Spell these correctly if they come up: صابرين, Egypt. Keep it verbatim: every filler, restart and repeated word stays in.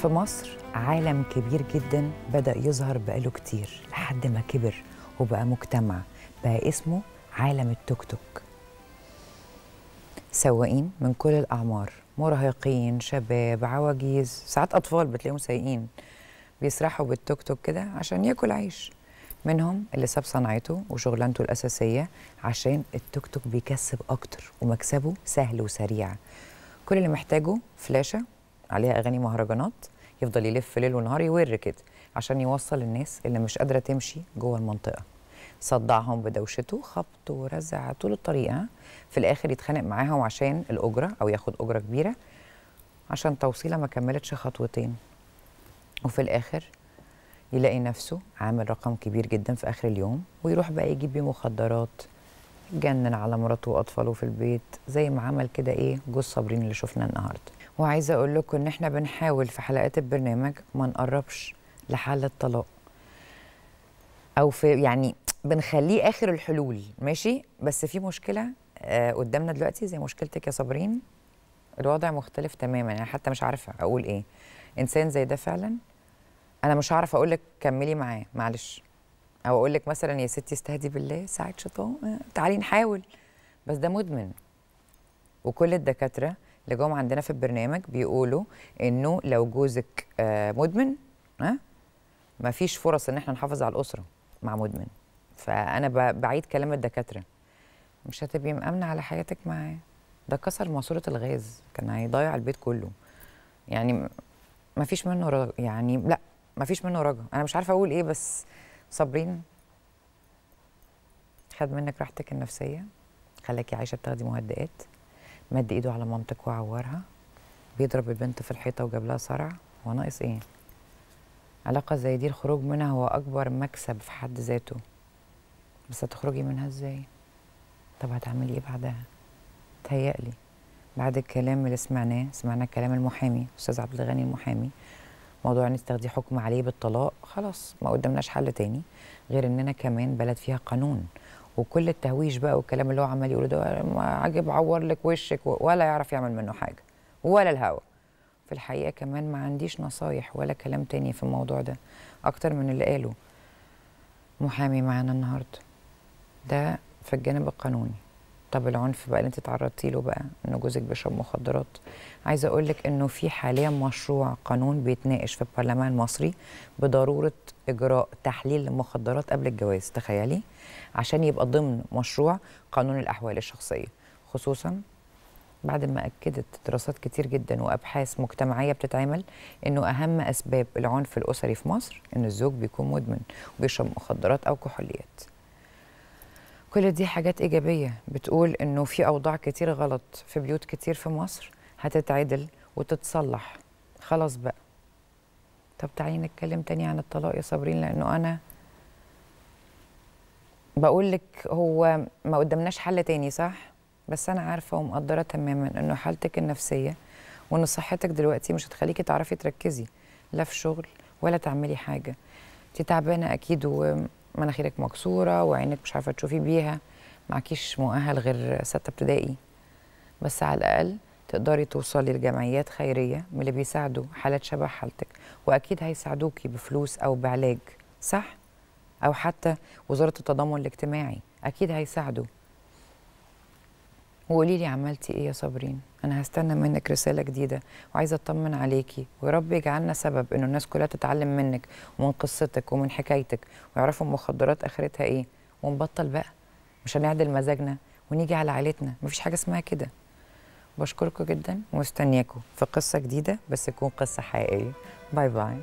في مصر عالم كبير جدا بدأ يظهر بقاله كتير لحد ما كبر وبقى مجتمع، بقى اسمه عالم التوك توك. سواقين من كل الأعمار، مراهقين، شباب، عواجيز، ساعات أطفال بتلاقيهم سايقين بيسرحوا بالتوك توك كده عشان ياكل عيش. منهم اللي ساب صنعته وشغلانته الأساسية عشان التوك توك بيكسب أكتر ومكسبه سهل وسريع. كل اللي محتاجه فلاشة عليها أغاني مهرجانات يفضل يلف ليل ونهار يور كده عشان يوصل للناس اللي مش قادرة تمشي جوه المنطقة. صدعهم بدوشته، خبط ورزع طول الطريق، في الآخر يتخانق معاهم عشان الأجرة أو ياخد أجرة كبيرة عشان توصيلة ما كملتش خطوتين، وفي الآخر يلاقي نفسه عامل رقم كبير جدا في آخر اليوم، ويروح بقى يجيب بيه مخدرات، يتجنن على مراته وأطفاله في البيت زي ما عمل كده إيه جوز صابرين اللي شفناه النهارده. وعايزة أقول لكم إن إحنا بنحاول في حلقات البرنامج ما نقربش لحل الطلاق أو في يعني بنخليه آخر الحلول، ماشي؟ بس في مشكلة آه قدامنا دلوقتي زي مشكلتك يا صابرين، الوضع مختلف تماما، أنا حتى مش عارفة أقول إيه. إنسان زي ده فعلا أنا مش هعرف أقول لك كملي معاه معلش، أو أقول لك مثلا يا ستي استهدي بالله ساعة شيطان تعالي نحاول، بس ده مدمن. وكل الدكاترة اللي جم عندنا في البرنامج بيقولوا إنه لو جوزك آه مدمن ها مفيش فرص إن إحنا نحافظ على الأسرة مع مدمن. فأنا بعيد كلام الدكاترة، مش هتبقي مأمنة على حياتك معاه، ده كسر ماسورة الغاز، كان هيضيع البيت كله. يعني مفيش منه رجع، يعني لا مفيش منه رجع، أنا مش عارفة أقول إيه. بس صابرين خد منك راحتك النفسية، خلاكي عايشة بتاخدي مهدئات، مد إيده على مامتك وعورها، بيضرب البنت في الحيطة وجاب لها صرع، هو ناقص إيه؟ علاقة زي دي الخروج منها هو أكبر مكسب في حد ذاته. بس هتخرجي منها إزاي؟ طب هتعملي إيه بعدها؟ تهيألي بعد الكلام اللي سمعناه، سمعنا كلام المحامي أستاذ عبد الغني المحامي، موضوع إن تاخدي حكم عليه بالطلاق، خلاص ما قدامناش حل تاني غير إننا كمان بلد فيها قانون، وكل التهويش بقى والكلام اللي هو عمال يقوله ده عاجب عور لك وشك ولا يعرف يعمل منه حاجة ولا الهوا. في الحقيقة كمان ما عنديش نصايح ولا كلام تاني في الموضوع ده أكتر من اللي قاله محامي معانا النهارده. ده في الجانب القانوني. طب العنف بقى اللي انت تعرضتي له بقى، ان جوزك بيشرب مخدرات، عايزه اقول لك انه في حاليا مشروع قانون بيتناقش في البرلمان المصري بضروره اجراء تحليل المخدرات قبل الجواز، تخيلي، عشان يبقى ضمن مشروع قانون الاحوال الشخصيه، خصوصا بعد ما اكدت دراسات كتير جدا وابحاث مجتمعيه بتتعمل انه اهم اسباب العنف الاسري في مصر ان الزوج بيكون مدمن وبيشرب مخدرات او كحوليات. كل دي حاجات إيجابية بتقول إنه في أوضاع كتير غلط في بيوت كتير في مصر هتتعدل وتتصلح، خلاص بقى. طب تعالي نتكلم تاني عن الطلاق يا صابرين، لأنه أنا بقول لك هو ما قدامناش حل تاني صح؟ بس أنا عارفة ومقدرة تماما إنه حالتك النفسية وإن صحتك دلوقتي مش هتخليكي تعرفي تركزي لا في شغل ولا تعملي حاجة. أنت تعبانة أكيد و مناخيرك مكسوره وعينك مش عارفه تشوفي بيها، معكيش مؤهل غير سته ابتدائي، بس على الاقل تقدري توصلي لجمعيات خيريه من اللي بيساعدوا حالات شبه حالتك، واكيد هيساعدوكي بفلوس او بعلاج صح، او حتى وزاره التضامن الاجتماعي اكيد هيساعدوا. وقولي لي عملتي ايه يا صابرين، انا هستنى منك رساله جديده وعايزه اطمن عليكي، ويا رب يجعلنا سبب انه الناس كلها تتعلم منك ومن قصتك ومن حكايتك ويعرفوا المخدرات اخرتها ايه، ونبطل بقى، مش هنعدل مزاجنا ونيجي على عيلتنا، مفيش حاجه اسمها كده. بشكركم جدا ومستنياكم في قصه جديده بس تكون قصه حقيقيه. باي باي.